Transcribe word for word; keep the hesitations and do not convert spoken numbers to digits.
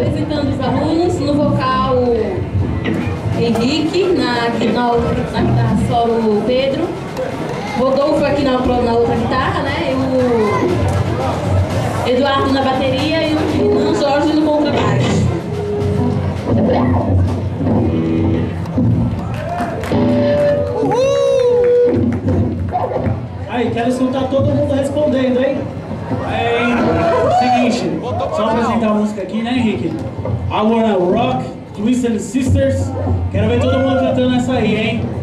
Apresentando os alunos no vocal Henrique, na, na, na guitarra solo Pedro, Rodolfo aqui na, na outra guitarra, né? E o Eduardo na bateria e o irmão Jorge no contrabaixo. Aí, quero escutar todo mundo respondendo, hein? É, seguinte, só apresentar a música aqui, né, Henrique? I Wanna Rock, Twisted Sisters. Quero ver todo mundo cantando essa aí, hein?